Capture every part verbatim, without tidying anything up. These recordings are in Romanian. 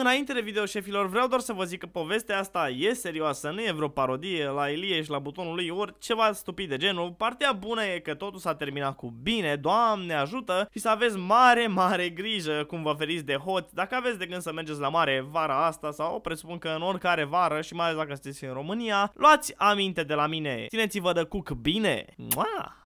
Înainte de video, șefilor, vreau doar să vă zic că povestea asta e serioasă, nu e vreo parodie la Elie și la butonul lui ori ceva stupid de genul. Partea bună e că totul s-a terminat cu bine, Doamne ajută, și să aveți mare, mare grijă cum vă feriți de hoți. Dacă aveți de gând să mergeți la mare vara asta sau presupun că în oricare vară și mai ales dacă sunteți în România, luați aminte de la mine. Țineți-vă de cuc bine! Mua!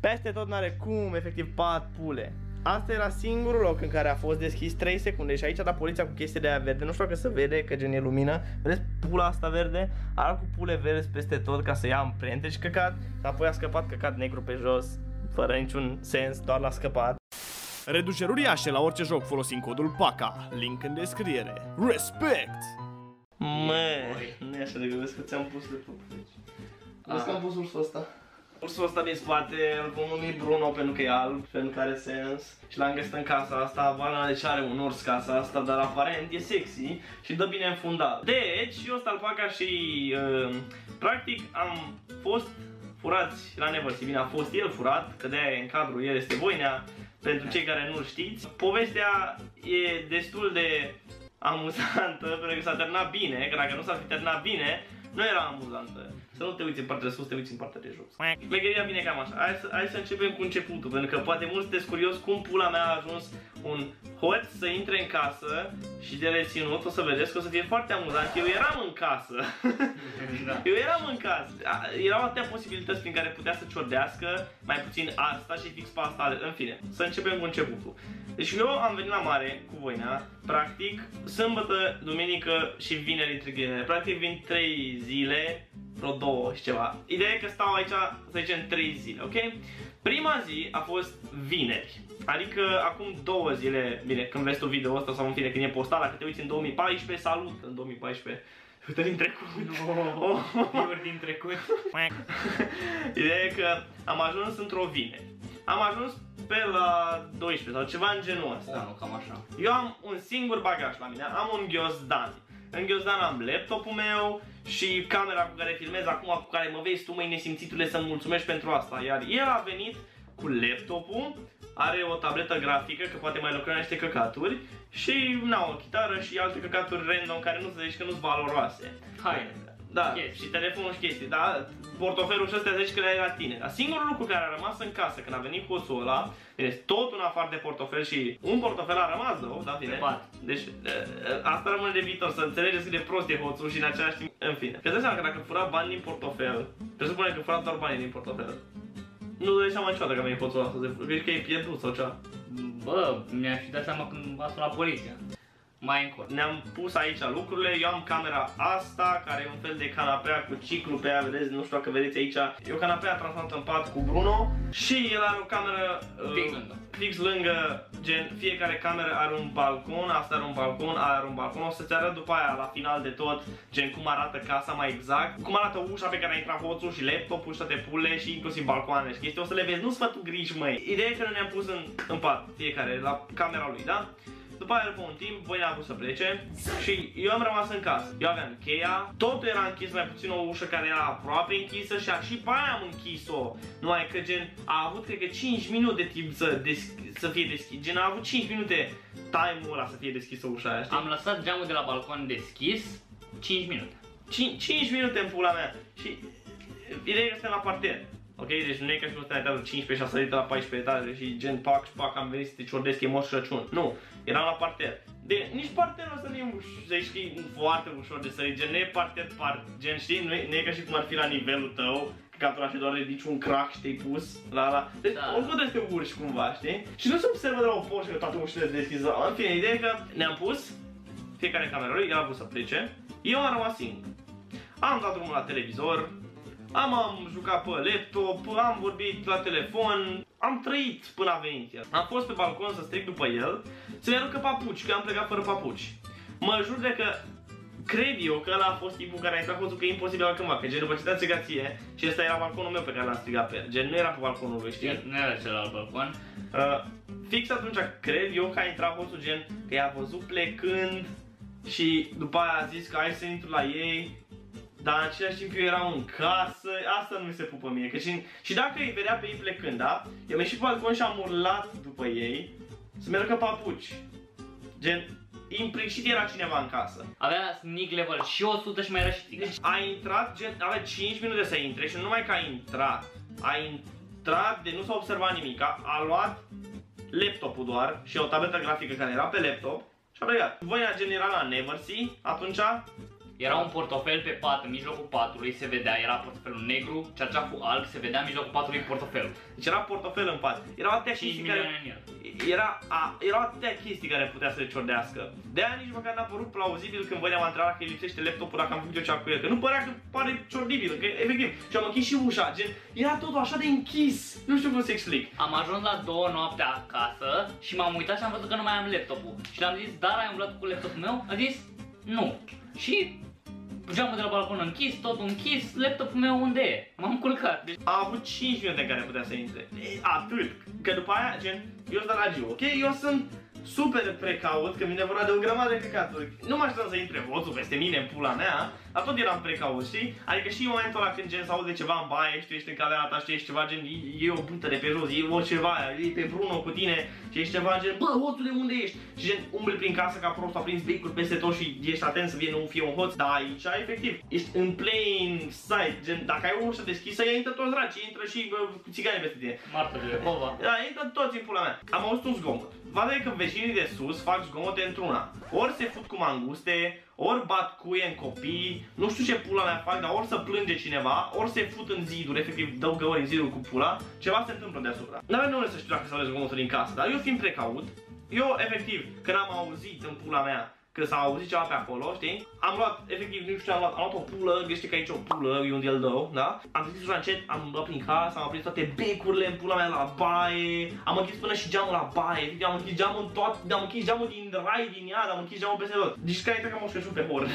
Peste tot n-are cum, efectiv pat pule. Asta era singurul loc în care a fost deschis trei secunde și aici a dat poliția cu chestia de aia verde. Nu știu dacă se vede, că gen e lumină. Vedeți pula asta verde? Are cu pule verzi peste tot ca să ia amprente și căcat. Apoi a scăpat căcat negru pe jos, fără niciun sens, doar l-a scăpat. Reduceri uriașe la orice joc folosind codul PACA. Link în descriere. Respect! Măi, nu e așa de greu, că ți-am pus de Vezi că am pus ursul ăsta. Ursul ăsta din spate îl vom numi Bruno pentru că e alb, pentru că are sens. Și l-am găsit în casa asta, valana deci are un urs casa asta, dar aparent e sexy și dă bine înfundat. Deci, eu sunt alpaca și uh, practic am fost furați la Neversea. Bine, a fost el furat, că de-aia e în cadrul, el este Voinea, pentru cei care nu știți. Povestea e destul de amuzantă, pentru că s-a terminat bine, că dacă nu s-ar fi terminat bine, nu era amuzantă. Să nu te uiți în partea de sus, te uiți în partea de jos. Mecheria vine cam așa. Hai să, hai să începem cu începutul, pentru că poate mulți sunteți curios cum pula mea a ajuns un hoț să intre în casă și de reținut. O să vedeți că o să fie foarte amuzant. Eu eram în casă. Da. Eu eram în casă. Erau atâtea posibilități prin care putea să ciordească, mai puțin asta și fix pe asta. În fine, să începem cu începutul. Deci eu am venit la mare cu Voinea, practic, sâmbătă, duminică și vineri între ghilimele. Practic vin trei zile. Vreo două și ceva. Ideea e că stau aici, să zicem, trei zile, ok? Prima zi a fost vineri, adică acum două zile, bine, când vezi tu video ăsta sau în fine când e postat, dacă te uiți în două mii paisprezece, salut în două mii paisprezece. Uite din trecut, oh, oh. Viuri din trecut. Ideea e că am ajuns într-o vineri. Am ajuns pe la douăsprezece sau ceva în genul ăsta. Oh, cam așa. Eu am un singur bagaj la mine, am un ghiozdan. În ghiozdan am laptopul meu și camera cu care filmez acum, cu care mă vezi tu, măi nesimțitule, să-mi mulțumești pentru asta. Iar el a venit cu laptopul, are o tabletă grafică, că poate mai lucra niște căcaturi, și na, o chitară și alte căcaturi random care nu se zici că nu-s valoroase. Haine. Da, yes. Și telefonul și chestii, da? Portofelul și ăsta zici că le-ai la tine. Dar singurul lucru care a rămas în casă când a venit hoțul ăla, este tot un afară de portofel și un portofel a rămas, două, da, bine? Deci asta rămâne de viitor, să înțelegeți cât de prost e hoțul și în același timp, în fine. Că îți dai seama că dacă fura bani din portofel, presupune că fura doar bani din portofel. Nu dai seama niciodată că a venit hoțul ăla, să zici că e pierdut sau ceva. Bă, mi-aș fi dat seama când a sunat poliția. Mai încolo. Ne-am pus aici lucrurile, eu am camera asta, care e un fel de canapea cu ciclu pe ea, vedeți, nu știu dacă vedeți aici. E o canapea transformată în pat cu Bruno și el are o cameră fix, uh, lângă. fix lângă, gen, fiecare cameră are un balcon, asta are un balcon, aia are un balcon. O să-ți arăt după aia, la final de tot, gen, cum arată casa mai exact, cum arată ușa pe care a intrat hoțul și laptopul și toate pule și inclusiv balcoane și chestii, o să le vezi, nu-ți fă tu griji, măi. Ideea e că ne-am pus în, în pat, fiecare, la camera lui, da? După aia, după un timp, Voinea a vrut să plece și eu am rămas în casă. Eu aveam cheia, totul era închis, mai puțin o ușă care era aproape închisă și și pe aia am închis-o. Numai că gen, a avut cred că cinci minute de timp să, să fie deschis. Gen, a avut cinci minute time-ul ăla să fie deschisă ușa aia, știi? Am lăsat geamul de la balcon deschis cinci minute. cinci minute în pula mea și ideea e că suntem la parter. Ok, deci nu e ca și cum stăteam la etajul cincisprezece și am sărit la paisprezece etaje și gen pac și pac am venit să te ciordesc, e Moș Crăciun. Nu, eram la parter. De, nici parterul ăsta nu e ușor, știi, foarte ușor de sărit, gen, nu e parter, par, gen, știi, nu e, nu e ca și cum ar fi la nivelul tău, că atunci doar ridici un crack și te-ai pus la la... Deci, da. Oricum trebuie să te urci cumva, știi? Și nu se observă de la o poștă că toate ușile se deschis la... În fine, ideea e că ne-am pus, fiecare în camera lui, el a vrut să plece, eu am rămas singur. Am dat drumul la televizor, Am, am jucat pe laptop, am vorbit la telefon, am trăit până a venit el. Am fost pe balcon să strig după el, să-mi aruncă papuci, că am plecat fără papuci. Mă jur de că cred eu că ăla a fost tipul care a intrat hoțul, că e imposibil altcândva, că gen după ce te-a strigat ție, și ăsta era balconul meu pe care l-am strigat pe el. Gen nu era pe balconul lui, știi? Nu era celălalt balcon. Uh, fix atunci cred eu că a intrat hoțul, gen că i-a văzut plecând și după aia a zis că hai să intru la ei. Dar în același timp eu eram în casă, asta nu mi se pupă mie, că și, și dacă îi vedea pe ei plecând, da? Eu am ieșit pe balcon și am urlat după ei să merg ca papuci. Gen, implicit era cineva în casă. Avea sneak level și o sută și mai era și tic. Deci a intrat, gen, avea cinci minute să intre și numai că a intrat, a intrat de nu s-a observat nimic, a luat laptopul doar și o tabletă grafică care era pe laptop și a plecat. Voinea generală la Neversea, atunci era un portofel pe pat, în mijlocul patului se vedea, era portofelul negru, cearceaful alb, se vedea în mijlocul patului portofelul. Deci era portofel în pat. Erau atâtea chestii care... Era, a, erau atâtea chestii care putea să le ciordească. De-aia nici măcar n-a părut plauzibil când Voinea m-a întrebat că îi lipsește laptopul dacă am făcut eu cea cu el. Că nu părea că pare ciordibil, că efectiv. Și am închis și ușa, gen, era totul așa de închis. Nu știu cum să explic. Am ajuns la două noaptea acasă și m-am uitat și am văzut că nu mai am laptopul. Și l-am zis, dar ai umblat cu laptopul meu? A zis, nu. Și... geamul de la balcon închis, totul închis, laptopul meu unde e? M-am culcat. Deci a avut cinci minute în care putea să intre. Atât. Că după aia, gen, eu sunt ragiu, ok? Eu sunt super precaut, că mi-e vorba de o grămadă de căcaturi. Nu m-aș să intre voțul peste mine, în pula mea, dar tot eram precaut, știi? Adică și în momentul ăla când gen s-aude ceva în baie, știi, ești în camera ta, știi, ești ceva gen, e o buntă de pe jos, e o ceva, e pe Bruno cu tine, și ești ceva gen, bă, hoțul de unde ești? Și gen, umbli prin casă ca prost, a prins becuri peste tot și ești atent să vie, nu fie un hoț, dar aici, efectiv, ești în plain sight, gen, dacă ai o ușă deschisă, intră toți dracii, intră și țigani peste tine. Martele, bova. Da, intră toți în pula mea. Am auzit un zgomot. Vadă că vecinii de sus fac zgomote într-una. Ori se fut cu manguste, ori bat cuie în copii, nu știu ce pula mea fac, dar ori să plânge cineva, ori se fut în ziduri, efectiv dau găuri în ziduri cu pula, ceva se întâmplă deasupra. N-avem de unde să știu dacă s-au zgomoturi din casă, dar eu fiind precaut, eu efectiv, când am auzit în pula mea, că s-a auzit ceva pe acolo, știi? Am luat, efectiv, nu știu, am luat, am luat o pulă, găsește că aici o pulă, e unde el dă, da? Am deschis ușa încet, am luat prin casă, am aprins toate becurile în pula mea la baie, am închis până și geamul la baie, am închis geamul în toată, am închis geamul din rai, din iad, am închis geamul peste tot. Deci care cred că m-au șușut pe hor.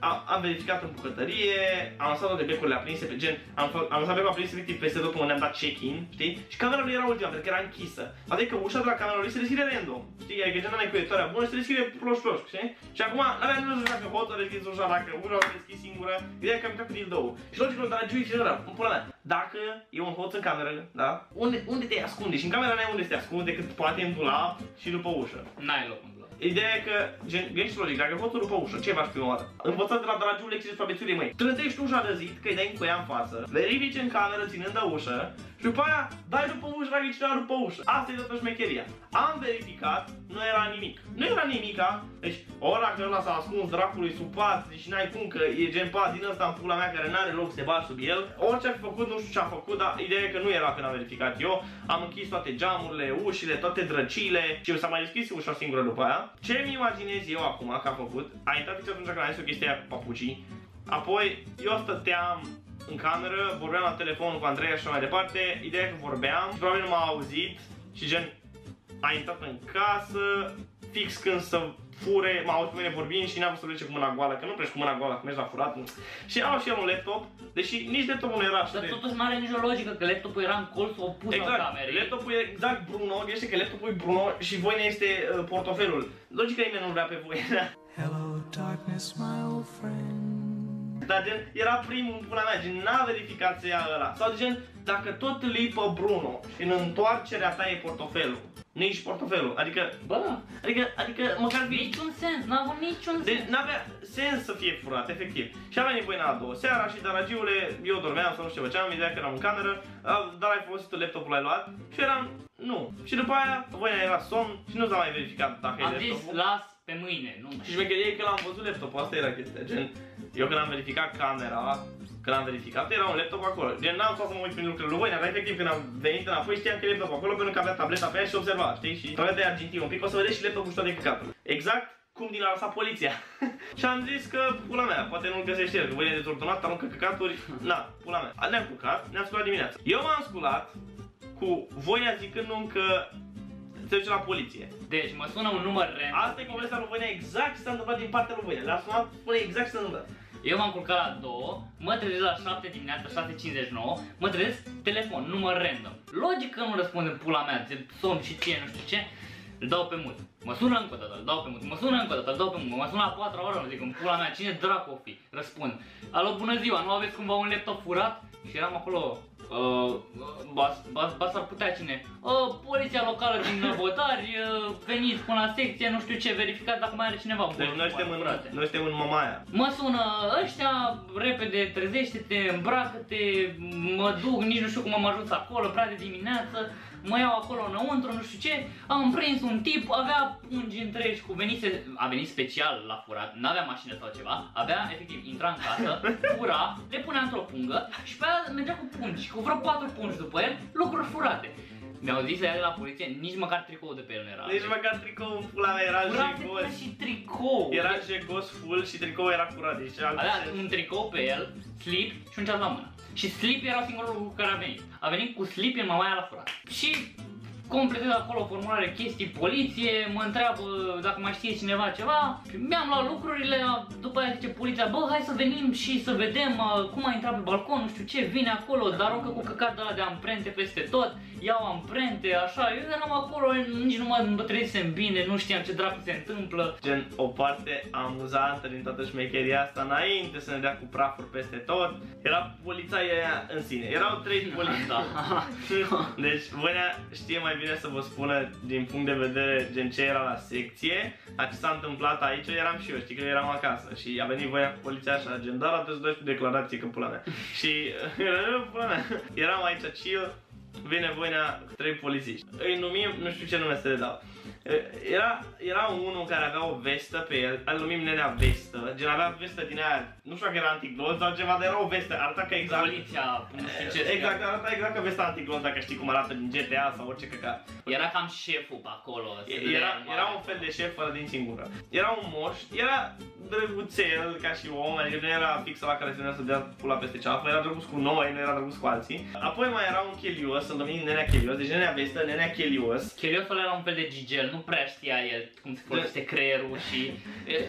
am, am verificat în bucătărie, am lăsat toate becurile aprinse pe gen, am, am lăsat becurile aprinse efectiv peste tot până ne-am dat check-in, știi? Și camera lui era ultima, pentru că era închisă. Adică ușa de la camera lui se deschide random, știi? Adică gen n-ai cuietoarea bună, se deschide ploș-ploș, știi? Și acum, n-aveam nu știu dacă hotul a deschis ușa, dacă ușa a deschis singură, ideea că am intrat cu dildoul. Și logic, dar giui și ăla, în pula mea. Dacă e un hoț în cameră, da? Unde, unde te ascunde? Și în camera n-ai unde să te ascunde, decât poate în dulap și după ușă. N-ai loc în dulap. Ideea e că, gen, gândești logic, dacă hoțul după ușă, ce faci prima oară? Învățat de la dragiul lecții despre bețurile mei. Trântești ușa de zid, că îi dai cu ea în față, verifici în cameră ținând de ușă, și după aia dai după ușă, dragi cineva după ușă. Asta e toată șmecheria. Am verificat, nu era nimic. Nu era nimica, deci ora că ăla s-a ascuns dracului sub pat și deci n-ai cum că e gen pat din ăsta în pula mea care n-are loc să se bagi sub el. Orice a făcut, nu știu ce a făcut, dar ideea e că nu era când am verificat eu. Am închis toate geamurile, ușile, toate drăciile și s-a mai deschis ușa singură după aia. Ce mi imaginez eu acum că a făcut? A intrat fix atunci când a zis o chestie aia cu papucii. Apoi eu stăteam în cameră, vorbeam la telefon cu Andrei și așa mai departe. Ideea e că vorbeam, probabil nu m-a auzit și gen a intrat în casă fix când să fure, m-au auzit mine vorbind și n-am vrut să plece cu mâna goală, că nu pleci cu mâna goală, că mergi la furat. Nu. Și au și el un laptop, deși nici laptopul nu era așa. Dar totuși nu are nicio logică că laptopul era în colțul opus exact, al camerei. Laptopul e exact Bruno, este că laptopul e Bruno și Voinea este uh, portofelul. Logica nimeni nu vrea pe Voinea. Hello darkness my old friend. Dar gen, era primul în pula mea, gen, n-a verificat să ia ăla. Sau gen, dacă tot lipă Bruno și în întoarcerea ta e portofelul. Nici portofelul, adică, bă, adică, adică, măcar niciun sens, n-a avut niciun sens. Deci n-avea sens să fie furat, efectiv. Și a venit Voinea a doua seara și daragiule, eu dormeam sau nu știu ce făceam, ideea că eram în cameră, dar ai folosit laptopul, l-ai luat și eram, nu. Și după aia, Voinea era somn și nu s-a mai verificat dacă e laptopul. Am zis, las pe mâine, nu mai. Și șmecheria e că l-am văzut laptopul, asta era chestia, gen, eu când am verificat camera, când am verificat, era un laptop acolo. Gen, n-am stat să mă uit prin lucrurile lui Voinea, dar efectiv când am venit înapoi știam că e laptopul acolo pentru că avea tableta pe ea și observa, știi? Și tableta e argintie un pic, o să vedeți și laptopul și toate căcaturile. Exact cum din a lăsat poliția. Și am zis că, pula mea, poate nu-l găsește el, că Voinea e detordonat, aruncă căcaturi, na, pula mea. Ne-am culcat, ne-am sculat dimineața. Eu m-am sculat cu Voinea zicându-mi că se duce la poliție. Deci mă sună un număr random. Asta e povestea lui Voinea, exact ce s-a întâmplat din partea lui Voinea. Le-a sunat, spune exact ce s-a întâmplat. Eu m-am culcat la două, mă trezesc la șapte dimineața, șapte cincizeci și nouă, mă trezesc, telefon, număr random. Logic că nu răspunde pula mea, somn și ție, nu știu ce, îl dau pe mut. Mă sună încă o dată, îl dau pe mut, mă sună încă o dată, îl dau pe mut, mă sună la patru ore, zic în pula mea, cine dracu o fi? Răspund, alo, bună ziua, nu aveți cumva un laptop furat? Și eram acolo, Uh, bas, bas, bas ar putea cine? Uh, poliția locală din Năvodari, uh, veniți până la secție, nu știu ce, verificați dacă mai are cineva. Deci noi suntem, în, noi suntem în Mamaia. Mă sună ăștia, repede trezește-te, îmbracă-te, mă duc, nici nu știu cum am ajuns acolo, prea de dimineață, mă iau acolo înăuntru, nu știu ce, am prins un tip, avea pungi întregi cu venise, a venit special la furat, n-avea mașină sau ceva, avea, efectiv, intra în casă, fura, le punea într-o pungă și pe aia mergea cu pungi, cu vreo patru pungi după el, lucruri furate. Mi-au zis să ia de la poliție, nici măcar tricou de pe el nu era. Nici măcar tricou în pula mea, era jegos și tricou. Era jegos full și tricou era curat, deci avea un tricou pe el, slip și un ceas la mână. Și slip era singurul lucru care a venit. A venit cu slip în Mamaia la furat. Și completez acolo formulare chestii poliție, mă întreabă dacă mai știe cineva ceva. Mi-am luat lucrurile, după aia zice poliția, bă, hai să venim și să vedem cum a intrat pe balcon, nu știu ce, vine acolo, dar aruncă cu căcat de ala de amprente peste tot, iau amprente, așa, eu eram acolo, nici nu mă trezisem bine, nu știam ce dracu se întâmplă. Gen, o parte amuzantă din toată șmecheria asta, înainte să ne dea cu prafuri peste tot, era poliția aia în sine, erau trei poliția. Deci, Voinea știe mai bine să vă spună din punct de vedere gen ce era la secție, a ce s-a întâmplat aici, eram și eu, știi că eu eram acasă și a venit Voinea cu poliția așa, gen, dar trebuie să dai și declarație că pula mea. Și, pula mea, eram aici chill. Vine Voinea, trei polițiști. Îi numim, nu știu ce nume să le dau. Era, era unul care avea o vestă pe el, îl numim Nenea Vestă. Gen avea vestă din aia, nu știu dacă era antiglonț sau ceva, dar era o vestă, arăta ca exact poliția, nu știu ce. Exact, arăta exact ca vestă antiglonț, dacă știi cum arată din G T A sau orice căcat. Era cam șeful pe acolo. Era, era un fel de șef fără din singură. Era un moș, era drăguțel ca și om, adică nu era fix la care se venea să dea pula peste ceafă, era drăguț cu noi, nu era drăguț cu alții. Apoi mai era un chelios, sunt numit Nenea Chelios, deci Nenea Vestă, Nenea Chelios. Cheliosul era un fel de gigel, nu prea știa el cum se folosește creierul și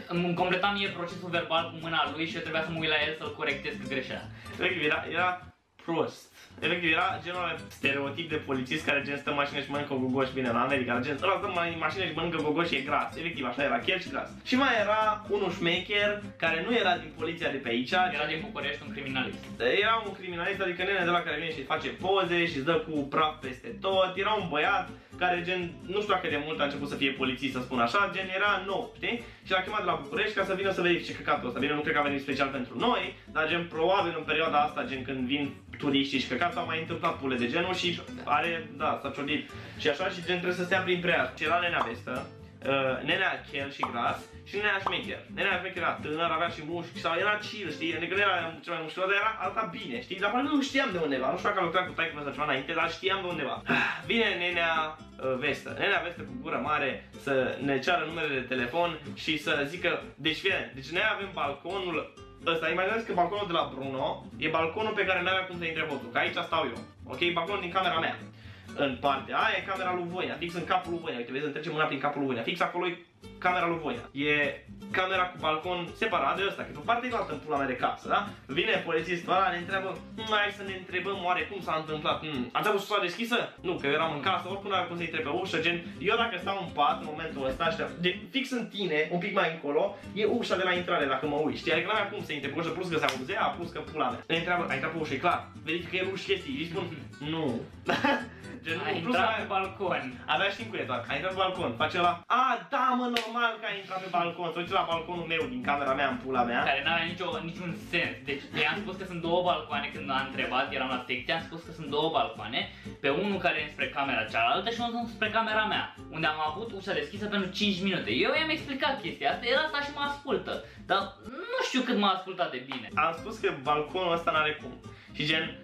îmi completam mie procesul verbal cu mâna lui și eu trebuia să mă uit la el să-l corectez că greșea. Efectiv, era, era prost. Efectiv, era genul stereotip de polițist care gen stă în mașină și mănâncă gogoși, bine la America, gen ăla stă în mașină și mănâncă gogoși, e gras. Efectiv, așa era, chiar și gras. Și mai era unul șmecher care nu era din poliția de pe aici. Era din București, un criminalist. Era un criminalist, adică nene de la care vine și face poze și îți dă cu praf peste tot. Era un băiat care gen, nu știu dacă de mult a început să fie polițist, să spun așa, gen era nou, știi? Și l-a chemat de la București ca să vină să verifice căcatul ăsta. Bine, nu cred că a venit special pentru noi, dar gen probabil în perioada asta, gen când vin turiștii și căcat, s-au mai întâmplat pule de genul și are, da, s-a ciodit și așa și gen trebuie să stea prin prea. Și era Nenea Vestă, uh, Nenea chel și gras și Nenea șmecher. Nenea șmecher era tânăr, avea și mușchi sau era chill, știi, adică nu era cel mai mușchios, dar era arăta bine, știi, dar nu știam de undeva, nu știu dacă a lucrat cu taică sau ceva înainte, dar știam de undeva. Vine Nenea Vestă, Nenea Vestă cu gură mare să ne ceară numerele de telefon și să zică, deci fie, deci noi avem balconul ăsta, imaginați că balconul de la Bruno e balconul pe care n-avea cum să intre votul, că aici stau eu, ok? Balconul din camera mea. În partea aia e camera lui Voinea, fix în capul lui Voinea, uite, vezi, îmi trece mâna prin capul lui Voinea, fix acolo e camera lui Voinea. E camera cu balcon separat de ăsta, că pe o parte e altă în pula mea de casă, da? Vine polițistul ăla, ne întreabă, hai să ne întrebăm oare cum s-a întâmplat, hmm. Ați avut ușa deschisă? Nu, că eram în casă, oricum n-avea cum să-i trebuie ușa, gen, eu dacă stau în pat în momentul ăsta, așa, de, fix în tine, un pic mai încolo, e ușa de la intrare, dacă mă uiți, știi? Adică n-avea cum să intre pe ușa, plus că se auzea, plus că pula mea. Ne întreabă, ai intrat pe ușa, e clar, verifică el uși chestii, îi spun, nu. Gen, a intrat pe balcon. Avea și încuie doar, a intrat pe balcon, face la a, da mă, normal că a intrat pe balcon, se duce la balconul meu din camera mea în pula mea. Care n-avea niciun sens, deci i-am spus că sunt două balcoane când m-a întrebat, eram la secție, am spus că sunt două balcoane, pe unul care e spre camera cealaltă și unul spre camera mea, unde am avut ușa deschisă pentru cinci minute. Eu i-am explicat chestia asta, el asta și mă ascultă, dar nu știu cât m-a ascultat de bine. Am spus că balconul ăsta n-are cum și gen,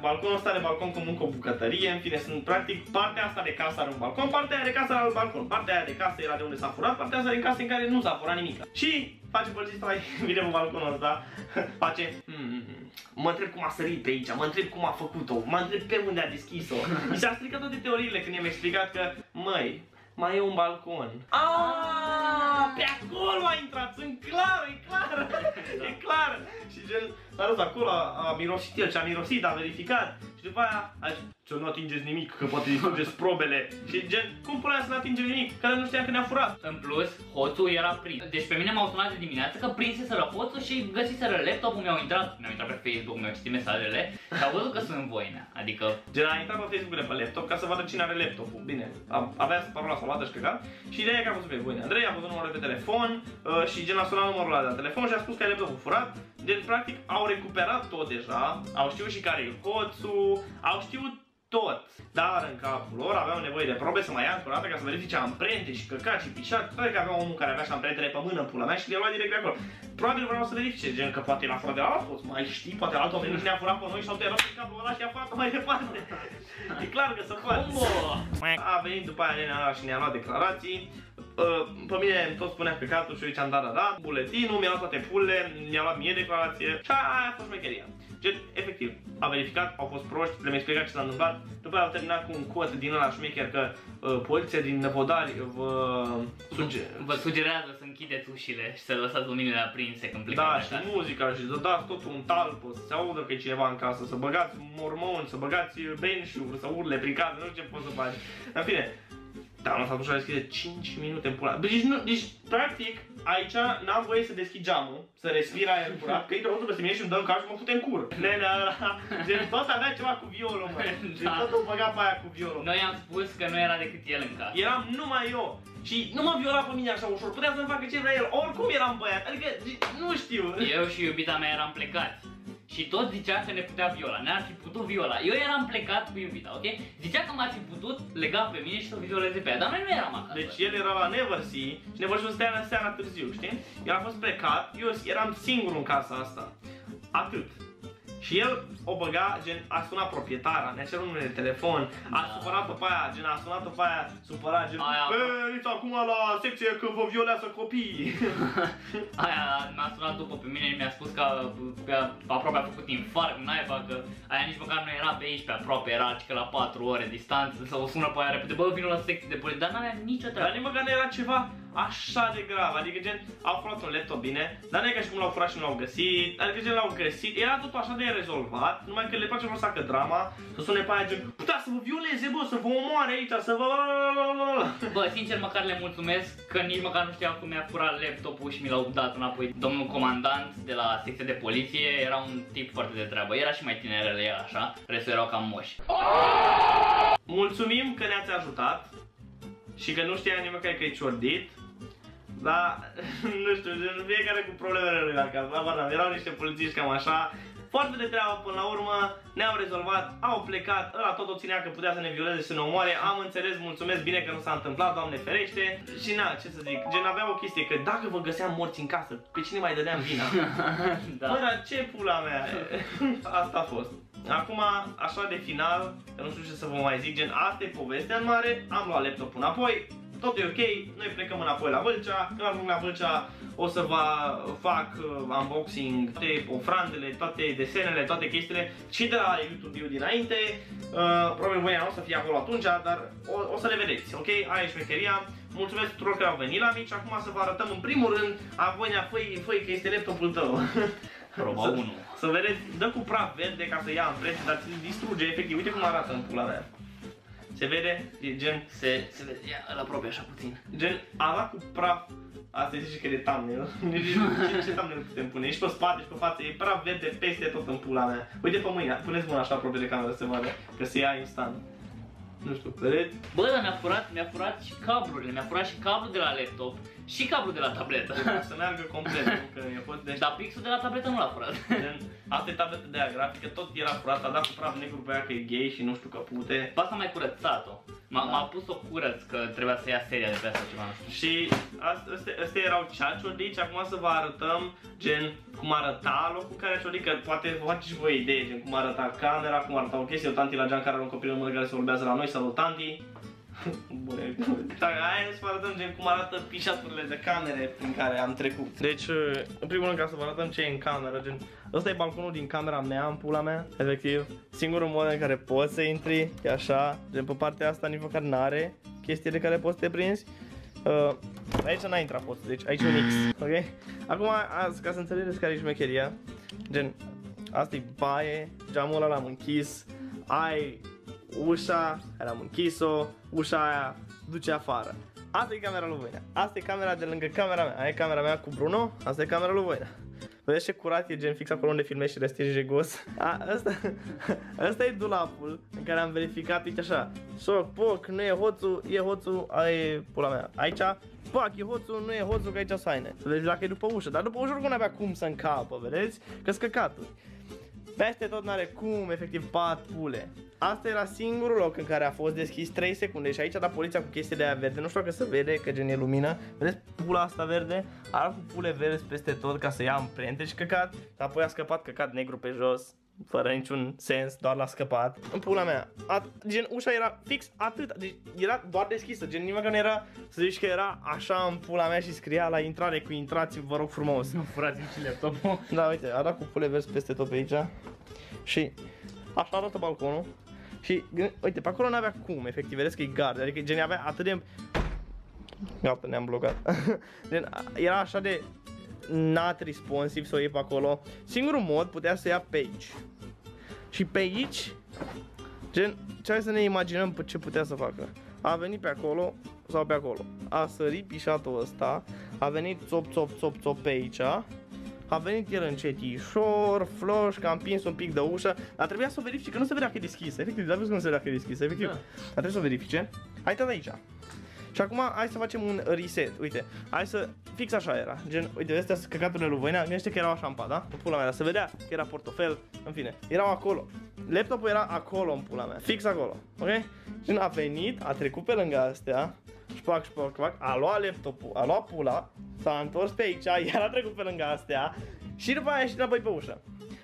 balconul ăsta are balcon comun cu o bucătărie, în fine, sunt practic partea asta de casă are un balcon, partea aia de casă are alt balcon, partea aia de casă era de unde s-a furat, partea asta de casă în care nu s-a furat nimic. Și face polițistul, hai, vine pe balconul ăsta, face, mă întreb cum a sărit pe aici, mă întreb cum a făcut-o, mă întreb pe unde a deschis-o. Mi s-a stricat toate teoriile când i-am explicat că, măi, mai e un balcon. Aaaa, pe acolo a intrat, sunt clar, e clar, e clar. Și gen, s-a dus acolo, a mirosit el ce a mirosit, a verificat. Și după aia, să nu atingeți nimic, că poate distrugeți probele. Și gen, cum pula să nu atingem nimic? Că nu știam că ne-a furat. În plus, hoțul era prins. Deci pe mine m-au sunat de dimineață că prinseseră hoțul și găsiseră laptopul, mi-au intrat, mi-au intrat pe Facebook, mi-au citit mesajele și au văzut că sunt în Voinea. Adică gen, a intrat pe Facebook pe laptop ca să vadă cine are laptopul. Bine, avea parola s-a luat și căcat. Și ideea e că a văzut pe Voinea. Andrei a văzut numărul de telefon și gen a sunat numărul ăla de telefon și a spus că e laptopul furat. Deci practic au recuperat tot deja, au știut și care e hoțul, au știut tot. Dar în capul lor aveau nevoie de probe să mai ia încă o dată ca să verifice amprente și căcaci și pișat. Probabil că avea omul care avea și amprentele pe mână în pula mea și le-a luat direct de acolo. Probabil vreau să verifice, gen că poate l-a furat de la alt hoț, mai știi, poate alt om nu ne-a furat pe noi sau te-a luat pe capul ăla și a furat mai departe. E clar că se poate. A venit după aia nenea ăla și ne-a luat declarații. Pe mine tot spunea căcatul și eu ziceam da, da, da, buletinul, mi-a luat toate pulele, mi-a luat mie declarație și aia a fost șmecheria. Gen, efectiv, a verificat, au fost proști, le-am explicat ce s-a întâmplat, după aia au terminat cu un cot din ăla șmecher că uh, poliția din Năvodari vă... Suge... vă sugerează să închideți ușile și să lăsați luminile aprinse când plecați. Da, și muzica și să dați totul un talpă, să se audă că e cineva în casă, să băgați mormoni, să băgați benșuri, să urle prin casă, nu știu ce poți să faci. În fine. Da, am lăsat ușa deschisă cinci minute în pula. Deci, nu, deci practic, aici n-am voie să deschid geamul, să respir aer curat, că intră hoțul pe mine și îmi dă în cap și mă fute în cur. Nenea ăla, deci tot avea ceva cu violul, mă. Deci tot o băga pe aia cu violul. Noi am spus că nu era decât el în casă. Eram numai eu. Și nu m-a violat pe mine așa ușor, putea să-mi facă ce vrea el. Oricum eram băiat, adică, nu știu. Eu și iubita mea eram plecați. Și tot zicea că ne putea viola, ne-ar fi putut viola. Eu eram plecat cu iubita, ok? Zicea că m-ar fi putut lega pe mine și să violeze pe ea, dar noi nu eram acasă. Deci el era la Neversea și Neversea stea seara târziu, știi? El a fost plecat, eu eram singur în casa asta. Atât. Și el o băga, gen, a sunat proprietara, ne-a cerut numele de telefon, a da. supărat-o pe aia, gen, a sunat-o pe aia, supărat, gen, veniți acum la secție că vă violează copiii. Aia m-a sunat după pe mine și mi-a spus că, că aproape a făcut infarct, naiba, că aia nici măcar nu era pe aici, pe aproape, era că la patru ore distanță, să o sună pe aia repede, bă, vină la secție de poliție, dar n-avea nicio treabă. Dar nici măcar nu era ceva așa de grav, adică gen, au furat un laptop, bine, dar nu e ca și cum l-au furat și nu l-au găsit, adică gen l-au găsit, era totul așa de rezolvat, numai că le place vreau să facă drama, să sune pe aia gen, putea să vă violeze, bă, să vă omoare aici, să vă... Bă, sincer, măcar le mulțumesc că nici măcar nu știam cum mi-a furat laptopul și mi l-au dat înapoi. Domnul comandant de la secție de poliție era un tip foarte de treabă, era și mai tinerele el, așa, restul erau cam moși. Mulțumim că ne-ați ajutat și că nu știa nimeni că e ciordit. Dar, nu știu, fiecare cu problemele lui la casă, erau niște polițiști cam așa, foarte de treabă până la urmă, ne-au rezolvat, au plecat, ăla tot o ținea că putea să ne violeze și să ne omoare, am înțeles, mulțumesc, bine că nu s-a întâmplat, Doamne ferește, și na, ce să zic, gen avea o chestie, că dacă vă găseam morți în casă, pe cine mai dădeam vina? Da. Bă, dar ce pula mea, asta a fost. Acum, așa de final, că nu știu ce să vă mai zic, gen, asta e povestea în mare, am luat laptopul înapoi, tot e ok, noi plecăm înapoi la Vâlcea, când ajung la Vâlcea o să vă fac unboxing, toate ofrandele, toate desenele, toate chestiile și de la YouTube dinainte, uh, probabil voi nu o să fie acolo atunci, dar o, o să le vedeți, ok? Aia e șmecheria. Mulțumesc tuturor că au venit la mici, acum să vă arătăm în primul rând, a Voinea, făi, făi că este laptopul tău. Proba unu. Să vedeți, dă cu praf verde ca să ia amprente, dar ți-l distruge efectiv, uite cum arată în pula mea. Se vede? E gen... Se, se vede, ia, îl apropie așa puțin. Gen, ala cu praf. Asta e zice că e thumbnail. Ce thumbnail putem pune? Ești pe spate, ești pe față, e praf verde peste tot în pula mea. Uite pe mâine, puneți mâna așa aproape de cameră să se vadă, că se ia instant. Nu știu, vedeți? Bă, dar mi-a furat, mi-a furat și cablurile, mi-a furat și cablul de la laptop și cablul de la tabletă. Să meargă complet, că mi-a fost de... Dar pixul de la tabletă nu l-a furat. Asta e tableta de aia grafică, tot era furat, a dat cu praf negru pe aia că e gay și nu știu că pute. Asta mai curățat-o. M-a da. pus-o curăț că trebuia să ia seria de pe asta ceva, nu știu. Și astea erau ciaciolici, acum să vă arătăm gen cum arăta locul care a ciolic, că poate vă faceți și voi idei, gen cum arăta camera, cum arăta o chestie, o tanti la geam care are un copil în mână care se vorbează la noi, salut tanti. Bune, dar hai să vă arătăm gen cum arată pișaturile de camere prin care am trecut. Deci, în primul rând ca să vă arătăm ce e în cameră, gen, ăsta e balconul din camera mea, în pula mea, efectiv. Singurul mod în care poți să intri, e așa, gen pe partea asta nici măcar n-are chestii de care poți să te prinzi. Uh, aici n-a intrat poți, deci aici e un X, ok? Acum, azi, ca să înțelegeți care e șmecheria, gen, asta e baie, geamul ăla l-am închis, ai ușa, care am închis-o, ușa aia duce afară. Asta e camera lui Voinea, asta e camera de lângă camera mea, aia e camera mea cu Bruno, asta e camera lui Voinea. Vedeți ce curat e, gen fix acolo unde filmezi și restii jegos. A, asta, asta e dulapul în care am verificat, uite așa, soc, poc, nu e hoțul, e hoțul, aia e pula mea. Aici, pac, e hoțul, nu e hoțul, că aici saine. Să vezi dacă e după ușă, dar după ușă oricum n-avea cum să încapă, vedeți? Că-s căcaturi. Peste tot n-are cum, efectiv, pat pule. Asta era singurul loc în care a fost deschis trei secunde și aici a dat poliția cu chestiile aia verde. Nu știu dacă se vede, că gen e lumină. Vedeți pula asta verde? Are cu pule verzi peste tot ca să ia amprente și căcat. Apoi a scăpat căcat negru pe jos, fără niciun sens, doar l-a scăpat. În pula mea, a, gen ușa era fix atât, deci era doar deschisă, gen nimic că nu era, să zici că era așa în pula mea și scria la intrare cu intrați, vă rog frumos. Nu furați și laptopul. Da, uite, a dat cu pule verzi peste tot pe aici și așa arată balconul. Și uite, pe acolo n-avea cum, efectiv, vedeți că e gard, adică gen avea atât de... Gata, ne-am blocat. Gen, era așa de not responsive să o iei pe acolo. Singurul mod putea să ia pe aici. Și pe aici, gen, ce hai să ne imaginăm ce putea să facă. A venit pe acolo sau pe acolo. A sărit pișatul ăsta, a venit țop, țop, țop, țop pe aici. A venit el încetișor, floș, că am pins un pic de ușă. Dar trebuia să o verifice, că nu se vedea că e deschisă. Efectiv, dar vezi că nu se vedea că e deschisă, efectiv. Da. Dar trebuie să o verifice. Hai tot aici. Și acum hai să facem un reset. Uite, hai să... Fix așa era. Gen, uite, astea sunt căcaturile lui Voinea. Gândește că erau așa în pat, da? În pula mea, se vedea că era portofel. În fine, erau acolo. Laptopul era acolo, în pula mea. Fix acolo, ok? Și a venit, a trecut pe lângă astea. Șpac, șpac, șpac, a luat laptopul, a luat pula, s-a întors pe aici, iar a trecut pe lângă astea și după aia a ieșit înapoi pe ușă.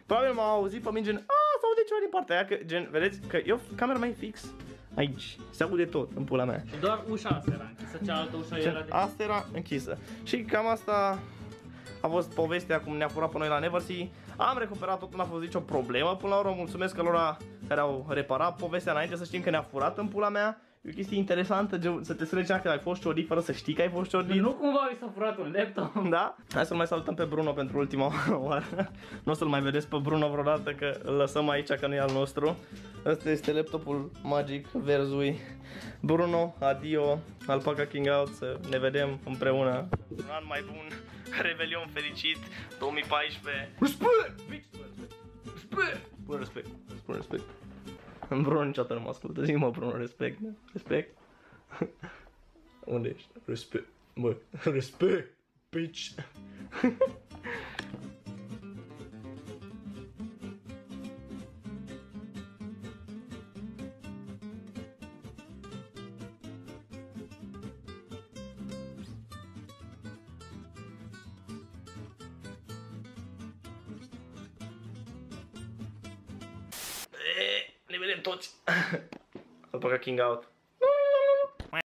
Probabil m-au auzit pe mine gen, aaa, s-aude ceva din partea aia, că gen, vedeți, că eu, camera mea e fix aici, se aude tot în pula mea. Și doar ușa asta era închisă, cealaltă ușa gen, era de... Asta era închisă. Și cam asta a fost povestea cum ne-a furat pe noi la Neversea. Am recuperat totul, n-a fost nicio problemă până la urmă, mulțumesc lor care au reparat povestea înainte să știm că ne-a furat în pula mea. E o chestie interesantă, să te străci că ai fost ciorlit fără să știi că ai fost ciorlit. Nu cumva i s-a furat un laptop. Da? Hai să-l mai salutăm pe Bruno pentru ultima oară. Nu o să-l mai vedeți pe Bruno vreodată, că îl lăsăm aici, că nu e al nostru. Asta este laptopul magic verzui. Bruno, adio, Alpaca King Out, să ne vedem împreună. Un an mai bun, Revelion fericit, două mii paisprezece. Respect! Respect! Spune respect! Spune respect! Bruno niciodată nu mă ascultă, zi-mă Bruno, respect, respect. Unde ești? Respect, bă, respect, bitch. Ne vedem toți. Alpaca King Out.